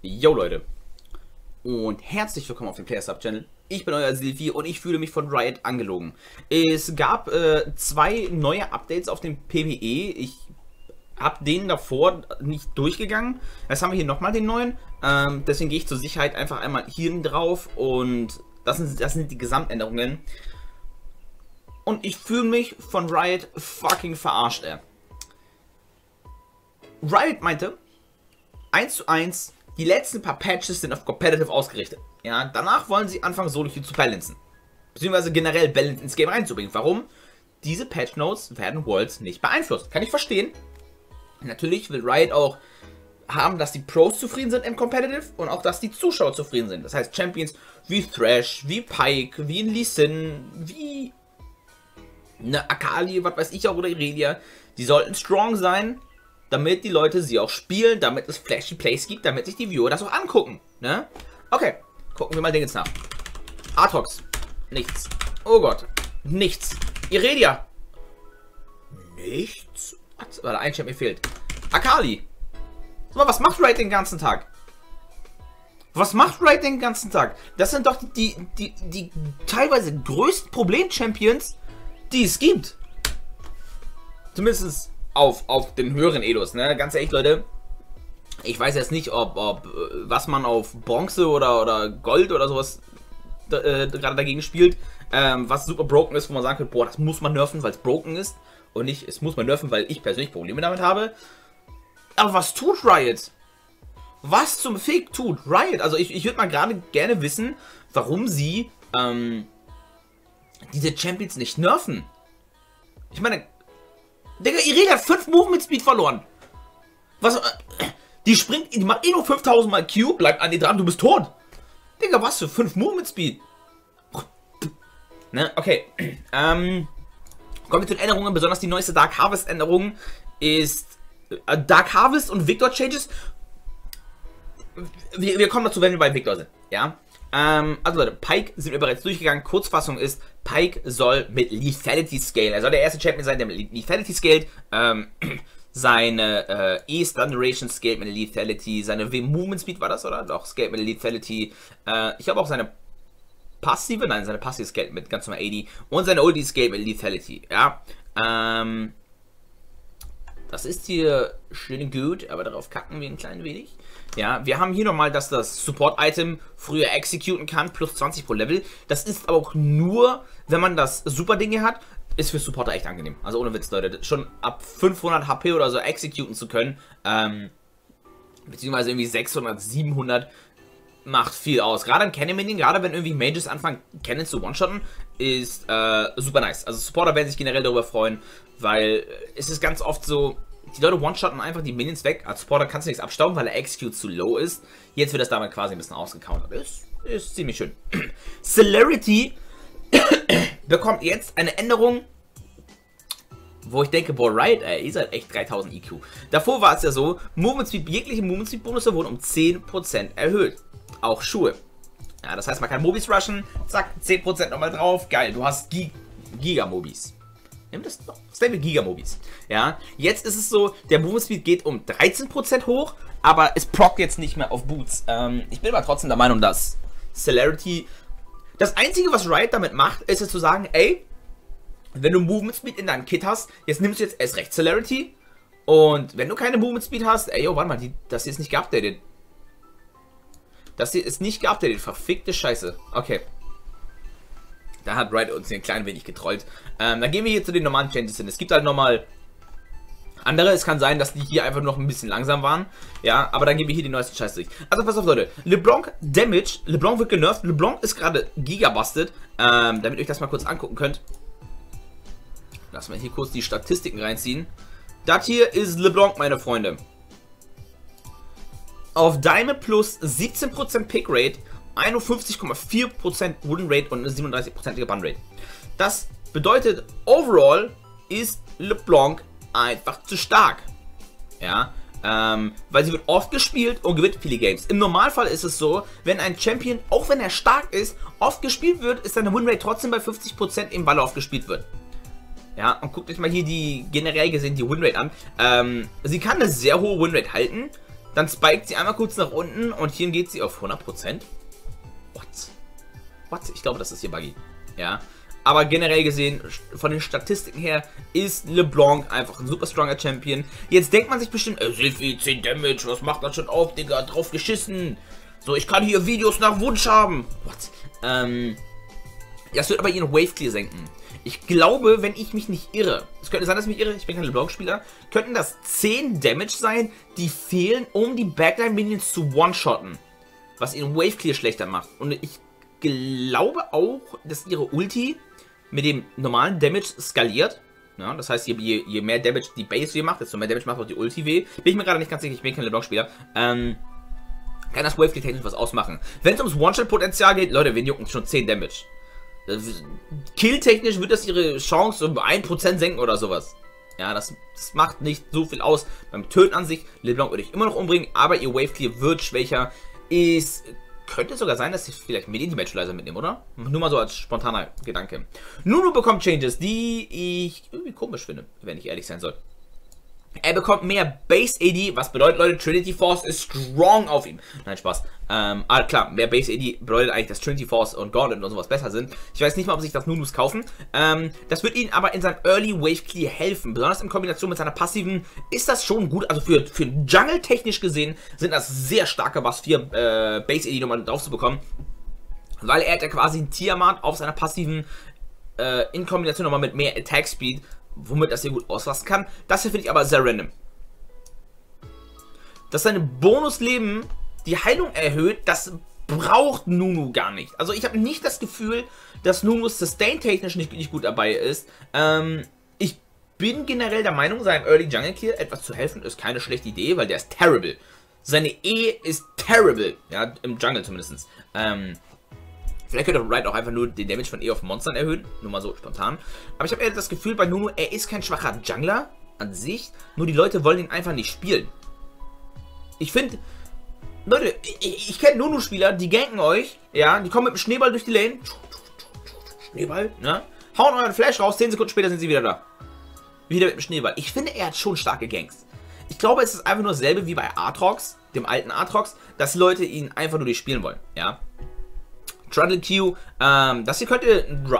Yo Leute und herzlich willkommen auf dem Player Sub Channel. Ich bin euer Silvi und ich fühle mich von Riot angelogen. Es gab zwei neue Updates auf dem PBE. Ich habe den davor nicht durchgegangen. Jetzt haben wir hier nochmal den neuen. Deswegen gehe ich zur Sicherheit einfach einmal hier drauf und das sind die Gesamtänderungen. Und ich fühle mich von Riot fucking verarscht, ey. Riot meinte, 1:1, die letzten paar Patches sind auf Competitive ausgerichtet. Ja, danach wollen sie anfangen, Solo-Queue zu balancen. Beziehungsweise generell Balance ins Game reinzubringen. Warum? Diese Patch-Notes werden Worlds nicht beeinflusst. Kann ich verstehen. Natürlich will Riot auch haben, dass die Pros zufrieden sind im Competitive und auch, dass die Zuschauer zufrieden sind. Das heißt, Champions wie Thrash, wie Pike, wie Lee Sin, wie eine Akali, was weiß ich auch, oder Irelia, die sollten strong sein, damit die Leute sie auch spielen, damit es flashy Plays gibt, damit sich die Viewer das auch angucken, ne? Okay, gucken wir mal Dingens nach. Aatrox, nichts. Urgot, nichts. Irelia, nichts. Was? Warte, ein Champ mir fehlt. Akali. So, was macht Riot den ganzen Tag? Was macht Riot den ganzen Tag? Das sind doch die teilweise größten Problem-Champions, die es gibt. Zumindest auf den höheren Edos, ne? Ganz ehrlich, Leute. Ich weiß jetzt nicht, ob was man auf Bronze oder Gold oder sowas gerade dagegen spielt, was super broken ist, wo man sagen könnte, boah, das muss man nerfen, weil es broken ist. Und nicht, es muss man nerfen, weil ich persönlich Probleme damit habe. Aber was tut Riot? Was zum Fick tut Riot? Also ich würde mal gerade gerne wissen, warum sie diese Champions nicht nerfen. Ich meine, Digga, Irelia hat 5 Movement Speed verloren. Was? Die springt, die macht eh nur 5000 mal Q, bleibt an dir dran, du bist tot. Digga, was für 5 Movement Speed? Ne, okay. Kommen wir zu den Änderungen, besonders die neueste Dark Harvest Änderung ist Dark Harvest und Victor Changes. Wir kommen dazu, wenn wir bei Victor sind, ja. Also Leute, Pike sind wir bereits durchgegangen. Kurzfassung ist, Pike soll mit Lethality scalen. Er soll der erste Champion sein, der mit Lethality scaled. Seine E-Stun Duration scaled mit Lethality. Seine W-Movement Speed war das, oder? Doch, scaled mit Lethality. Ich habe auch seine passive, nein, seine passive scaled mit ganz normal 80. Und seine Ulti scaled mit Lethality, ja. Das ist hier schön gut, aber darauf kacken wir ein klein wenig. Ja, wir haben hier nochmal, dass das Support-Item früher executen kann, plus 20 pro Level. Das ist aber auch nur, wenn man das Super-Dinge hat, ist für Supporter echt angenehm. Also ohne Witz, Leute, schon ab 500 HP oder so executen zu können, beziehungsweise irgendwie 600, 700, macht viel aus. Gerade im Cannon-Mining, gerade wenn irgendwie Mages anfangen, Cannons zu one-shotten, ist super nice. Also Supporter werden sich generell darüber freuen, weil es ist ganz oft so, die Leute one-shotten einfach die Minions weg. Als Supporter kannst du nichts abstauben, weil der Execute zu low ist. Jetzt wird das damit quasi ein bisschen ausgecountert. Ist ziemlich schön. Celerity bekommt jetzt eine Änderung, wo ich denke, boah, Riot, ey, ihr seid echt 3000 IQ. Davor war es ja so, Movement Speed, jegliche Movement Speed Bonusse wurden um 10% erhöht. Auch Schuhe. Ja, das heißt, man kann Mobis rushen, zack, 10% nochmal drauf, geil, du hast Giga-Mobis. Nimm das doch. Stable Giga-Mobis. Ja, jetzt ist es so, der Movement Speed geht um 13% hoch, aber es proc jetzt nicht mehr auf Boots. Ich bin aber trotzdem der Meinung, dass Celerity, das einzige, was Riot damit macht, ist es zu sagen, ey, wenn du Movement Speed in deinem Kit hast, jetzt nimmst du jetzt erst recht Celerity, und wenn du keine Movement Speed hast, ey, oh, warte mal, das hier ist nicht geupdatet. Das hier ist nicht geupdatet, verfickte Scheiße. Okay. Da hat Riot uns hier ein klein wenig getrollt. Dann gehen wir hier zu den normalen Changes hin. Es gibt halt nochmal andere. Es kann sein, dass die hier einfach noch ein bisschen langsam waren. Ja, aber dann gehen wir hier die neuesten Scheiße durch. Also pass auf, Leute. LeBlanc Damage. LeBlanc wird genervt. LeBlanc ist gerade gigabusted. Damit ihr euch das mal kurz angucken könnt. Lass mal hier kurz die Statistiken reinziehen. Das hier ist LeBlanc, meine Freunde. Auf Diamond plus 17% Pickrate, 51,4% Woodenrate und eine 37%ige Bunrate. Das bedeutet, overall ist LeBlanc einfach zu stark. Ja, weil sie wird oft gespielt und gewinnt viele Games. Im Normalfall ist es so, wenn ein Champion, auch wenn er stark ist, oft gespielt wird, ist seine Winrate trotzdem bei 50%, im Ball oft gespielt wird. Ja, und guckt euch mal hier die generell gesehen die Winrate an. Sie kann eine sehr hohe Winrate halten. Dann spiked sie einmal kurz nach unten und hier geht sie auf 100%. What? Ich glaube, das ist hier buggy. Ja. Aber generell gesehen, von den Statistiken her, ist LeBlanc einfach ein super stronger Champion. Jetzt denkt man sich bestimmt, so viel 10 Damage, was macht das schon auf, Digga, drauf geschissen. So, ich kann hier Videos nach Wunsch haben. Das wird aber ihren Wave Clear senken. Ich glaube, wenn ich mich nicht irre, es könnte sein, dass ich mich irre, ich bin kein LeBlanc-Spieler, könnten das 10 Damage sein, die fehlen, um die Backline-Minions zu one-shotten. Was ihren Wave Clear schlechter macht. Und ich glaube auch, dass ihre Ulti mit dem normalen Damage skaliert. Ja, das heißt, je mehr Damage die Base hier macht, desto mehr Damage macht auch die Ulti weh. Bin ich mir gerade nicht ganz sicher, ich bin kein LeBlanc-Spieler. Kann das Wave Clear technisch was ausmachen. Wenn es ums One-Shot-Potenzial geht, Leute, wir jucken schon 10 Damage. Kill-technisch wird das ihre Chance um 1% senken oder sowas. Ja, das macht nicht so viel aus. Beim Töten an sich, LeBlanc würde ich immer noch umbringen, aber ihr Wave Clear wird schwächer. Es könnte sogar sein, dass sie vielleicht Medi-Matchualizer mitnehmen, oder? Nur mal so als spontaner Gedanke. Nunu bekommt Changes, die ich irgendwie komisch finde, wenn ich ehrlich sein soll. Er bekommt mehr Base-AD, was bedeutet, Leute, Trinity Force ist strong auf ihm. Nein, Spaß. Klar, mehr Base-AD bedeutet eigentlich, dass Trinity Force und Gauntlet und sowas besser sind. Ich weiß nicht mal, ob sich das Nunus kaufen. Das wird ihnen aber in seinem Early-Wave-Clear helfen. Besonders in Kombination mit seiner passiven ist das schon gut. Also für Jungle technisch gesehen sind das sehr starke, was 4 Base-AD nochmal drauf zu bekommen. Weil er hat ja quasi einen Tiamat auf seiner passiven in Kombination nochmal mit mehr Attack-Speed, womit das hier gut auslassen kann. Das hier finde ich aber sehr random. Dass seine Bonusleben die Heilung erhöht, das braucht Nunu gar nicht. Also ich habe nicht das Gefühl, dass Nunu sustain-technisch nicht gut dabei ist. Ich bin generell der Meinung, seinem Early Jungle Clear etwas zu helfen, ist keine schlechte Idee, weil der ist terrible. Seine E ist terrible. Ja, im Jungle zumindest. Vielleicht könnte Riot auch einfach nur den Damage von E auf Monstern erhöhen. Nur mal so spontan. Aber ich habe eher das Gefühl bei Nunu, er ist kein schwacher Jungler an sich. Nur die Leute wollen ihn einfach nicht spielen. Ich finde, Leute, ich kenne Nunu-Spieler, die ganken euch. Ja, die kommen mit dem Schneeball durch die Lane. Schneeball, ne? Hauen euren Flash raus, 10 Sekunden später sind sie wieder da. Wieder mit dem Schneeball. Ich finde, er hat schon starke Ganks. Ich glaube, es ist einfach nur dasselbe wie bei Aatrox, dem alten Aatrox, dass Leute ihn einfach nur nicht spielen wollen. Ja. Trundle Q, das hier könnte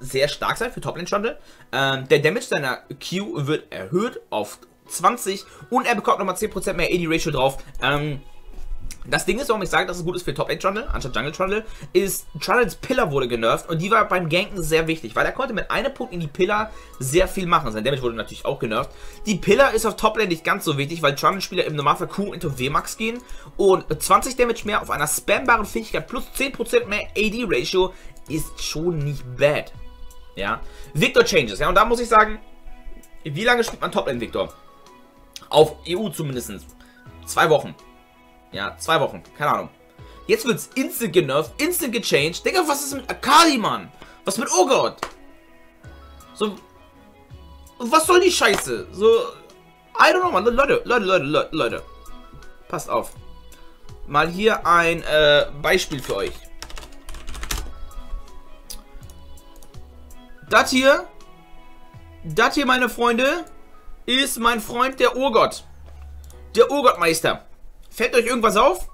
sehr stark sein für Toplane Trundle. Der Damage seiner Q wird erhöht auf 20 und er bekommt nochmal 10% mehr AD-Ratio drauf. Das Ding ist, warum ich sage, dass es gut ist für Top 8 Trundle, anstatt Jungle Trundle, ist, Trundles Pillar wurde genervt und die war beim Ganken sehr wichtig, weil er konnte mit einem Punkt in die Pillar sehr viel machen. Sein Damage wurde natürlich auch genervt. Die Pillar ist auf Top Lane nicht ganz so wichtig, weil Trundle-Spieler im Normalfall Q into W-Max gehen und 20 Damage mehr auf einer spambaren Fähigkeit plus 10% mehr AD-Ratio ist schon nicht bad. Ja, Victor Changes, ja, und da muss ich sagen, wie lange spielt man Top Lane Victor? Auf EU zumindest. 2 Wochen. Ja, 2 Wochen, keine Ahnung. Jetzt wird's instant genervt, instant gechanged. Digga, was ist mit Akali, Mann? Was mit Urgot? So, was soll die Scheiße? So, I don't know, Mann. Leute. Passt auf. Mal hier ein Beispiel für euch. Das hier, meine Freunde, ist mein Freund, der Urgot. Der Urgottmeister. Fällt euch irgendwas auf?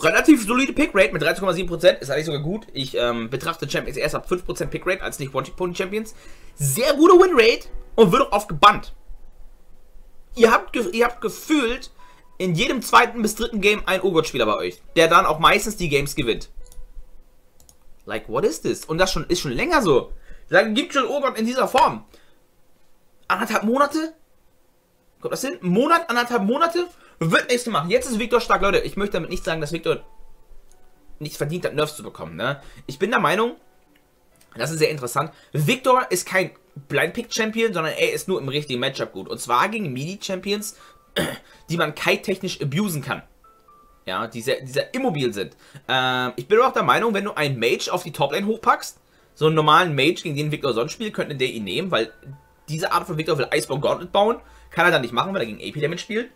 Relativ solide Pickrate mit 13,7%. Ist eigentlich sogar gut. Ich betrachte Champions erst ab 5% Pickrate als nicht One-Trick-Pony-Champions. Sehr gute Winrate und wird auch oft gebannt. Ihr habt gefühlt in jedem zweiten bis dritten Game einen Urgot-Spieler bei euch, der dann auch meistens die Games gewinnt. Like, what is this? Und das ist schon länger so. Dann gibt schon Urgot in dieser Form. 1,5 Monate? Kommt das hin? Monat, 1,5 Monate? Wird nichts gemacht. Jetzt ist Victor stark, Leute. Ich möchte damit nicht sagen, dass Victor nicht verdient hat, Nerfs zu bekommen. Ne? Ich bin der Meinung, das ist sehr interessant, Victor ist kein Blind-Pick-Champion, sondern er ist nur im richtigen Matchup gut. Und zwar gegen Midi-Champions, die man Kite-technisch abusen kann. Ja, die sehr immobil sind. Ich bin auch der Meinung, wenn du einen Mage auf die Toplane hochpackst, so einen normalen Mage, gegen den Victor sonst spielt, könnte der ihn nehmen, weil diese Art von Victor will Iceborne Gauntlet bauen. Kann er dann nicht machen, weil er gegen AP-Damage spielt.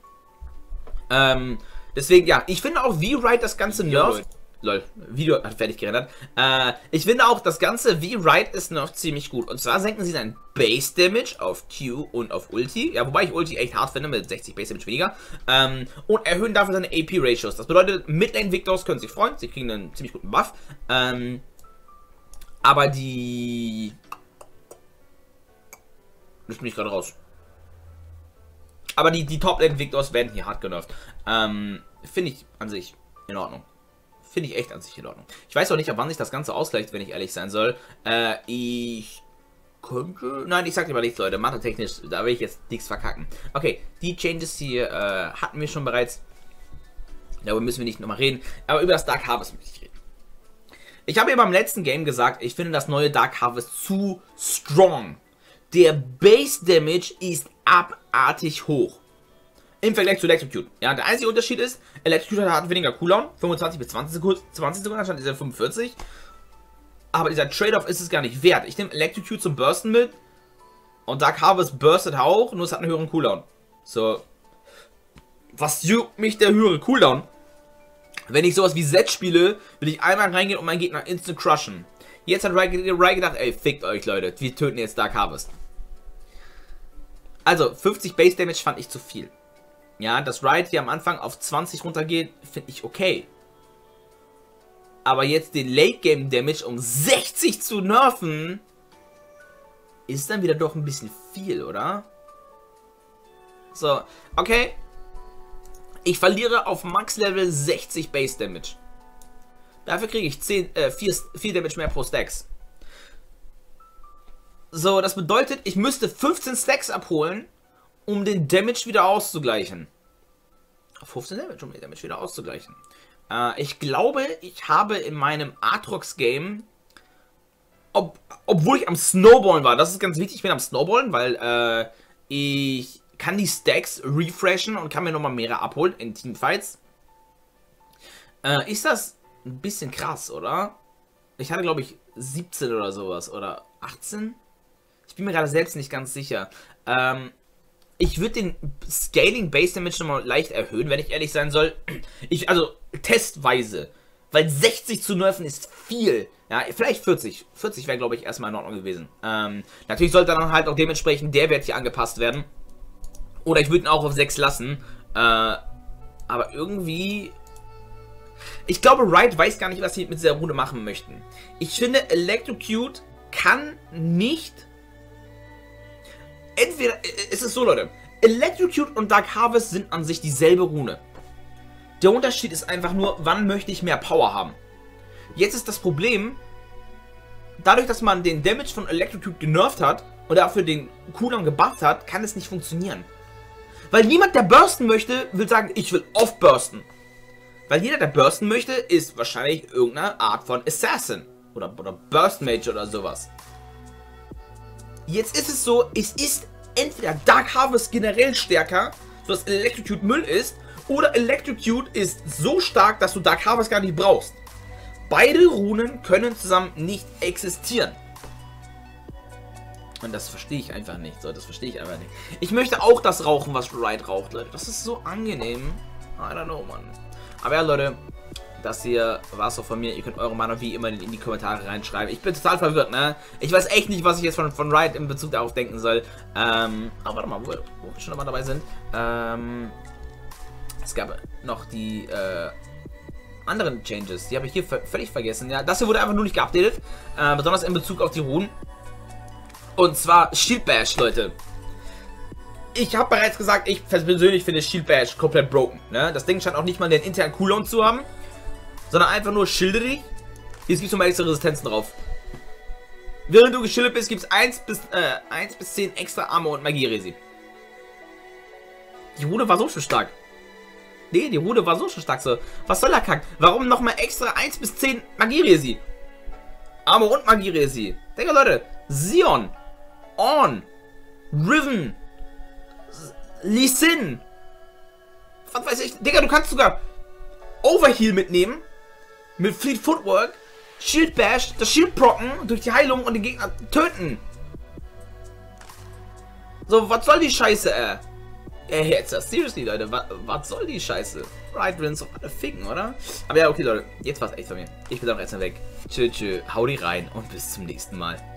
Deswegen, ja, ich finde auch, wie Riot das Ganze nervt. Lol, Video hat fertig gerendert. Ich finde auch, das Ganze wie Riot ist noch ziemlich gut. Und zwar senken sie seinen Base-Damage auf Q und auf Ulti. Ja, wobei ich Ulti echt hart finde, mit 60 Base-Damage weniger. Und erhöhen dafür seine AP-Ratios. Das bedeutet, mit den Victors können sich freuen. Sie kriegen einen ziemlich guten Buff. Aber die... Lass mich gerade raus. Aber die Top-Lane-Victors werden hier hart genervt. Finde ich an sich in Ordnung. Finde ich echt an sich in Ordnung. Ich weiß auch nicht, ab wann sich das Ganze ausgleicht, wenn ich ehrlich sein soll. Ich könnte... Nein, ich sag dir mal nichts, Leute. Mathe-technisch, da will ich jetzt nichts verkacken. Okay, die Changes hier hatten wir schon bereits. Darüber müssen wir nicht nochmal reden. Aber über das Dark Harvest möchte ich reden. Ich habe ja beim letzten Game gesagt, ich finde das neue Dark Harvest zu strong. Der Base-Damage ist abartig hoch. Im Vergleich zu Electrocute. Ja, der einzige Unterschied ist, Electrocute hat weniger Cooldown, 25 bis 20 Sekunden, 20 Sekunden anstatt dieser 45. Aber dieser Trade-off ist es gar nicht wert. Ich nehme Electrocute zum Bursten mit und Dark Harvest burstet auch, nur es hat einen höheren Cooldown. So, was juckt mich der höhere Cooldown? Wenn ich sowas wie Zett spiele, will ich einmal reingehen und meinen Gegner instant crushen. Jetzt hat Riot gedacht, ey, fickt euch, Leute, wir töten jetzt Dark Harvest. Also, 50 Base Damage fand ich zu viel. Ja, dass Riot hier am Anfang auf 20 runtergeht, finde ich okay. Aber jetzt den Late-Game-Damage um 60 zu nerven, ist dann wieder doch ein bisschen viel, oder? So, okay. Ich verliere auf Max-Level 60 Base-Damage. Dafür kriege ich 4 Damage mehr pro Stacks. So, das bedeutet, ich müsste 15 Stacks abholen, um den Damage wieder auszugleichen. 15 Damage, um den Damage wieder auszugleichen. Ich glaube, ich habe in meinem Aatrox-Game, obwohl ich am Snowballen war, das ist ganz wichtig, ich bin am Snowballen, weil ich kann die Stacks refreshen und kann mir nochmal mehrere abholen in Teamfights. Ist das ein bisschen krass, oder? Ich hatte, glaube ich, 17 oder sowas, oder 18? Ich bin mir gerade selbst nicht ganz sicher. Ich würde den Scaling Base Damage nochmal leicht erhöhen, wenn ich ehrlich sein soll. Also testweise. Weil 60 zu nerven ist viel. Ja, vielleicht 40. 40 wäre, glaube ich, erstmal in Ordnung gewesen. Natürlich sollte dann halt auch dementsprechend der Wert hier angepasst werden. Oder ich würde ihn auch auf 6 lassen. Aber irgendwie... Ich glaube, Riot weiß gar nicht, was sie mit dieser Rune machen möchten. Ich finde, Electrocute kann nicht... Entweder, es ist so, Leute, Electrocute und Dark Harvest sind an sich dieselbe Rune. Der Unterschied ist einfach nur, wann möchte ich mehr Power haben. Jetzt ist das Problem, dadurch, dass man den Damage von Electrocute genervt hat und dafür den Cooldown gebufft hat, kann es nicht funktionieren. Weil niemand, der bursten möchte, will sagen, ich will off-bursten. Weil jeder, der bursten möchte, ist wahrscheinlich irgendeine Art von Assassin oder Burst Mage oder sowas. Jetzt ist es so, es ist entweder Dark Harvest generell stärker, sodass Electrocute Müll ist, oder Electrocute ist so stark, dass du Dark Harvest gar nicht brauchst. Beide Runen können zusammen nicht existieren. Und das verstehe ich einfach nicht, so, das verstehe ich einfach nicht. Ich möchte auch das rauchen, was Riot raucht, Leute. Das ist so angenehm. I don't know, Mann. Aber ja, Leute, das hier war es auch von mir. Ihr könnt eure Meinung wie immer in die Kommentare reinschreiben. Ich bin total verwirrt, ne? Ich weiß echt nicht, was ich jetzt von Riot in Bezug darauf denken soll. Aber warte mal, wo wir schon nochmal dabei sind. Es gab noch die anderen Changes. Die habe ich hier völlig vergessen. Ja, das hier wurde einfach nur nicht geupdatet. Besonders in Bezug auf die Runen. Und zwar Shield Bash, Leute. Ich habe bereits gesagt, ich persönlich finde Shield Bash komplett broken. Ne? Das Ding scheint auch nicht mal den internen Cooldown zu haben, sondern einfach nur schilde dich. Jetzt gibt es nochmal extra Resistenzen drauf. Während du geschildert bist, gibt es 1 bis 10 extra Armor und Magie-Resi. Die Rune war so schon stark. Nee, die Rune war so schon stark. So. Was soll der Kack? Warum nochmal extra 1 bis 10 Magie-Resi? Armor und Magie-Resi. Denke, Leute. Sion. On. Riven. Lee Sin. Was weiß ich. Digga, du kannst sogar Overheal mitnehmen. Mit Fleet Footwork. Shield Bash. Das Shield procken. Durch die Heilung und den Gegner töten. So, was soll die Scheiße, ey? Jetzt das. Seriously, Leute. Was soll die Scheiße? Riot will uns doch alle ficken, oder? Aber ja, okay, Leute, jetzt war's echt von mir. Ich bin auch jetzt mal weg. Tschö, tschö, hau die rein und bis zum nächsten Mal.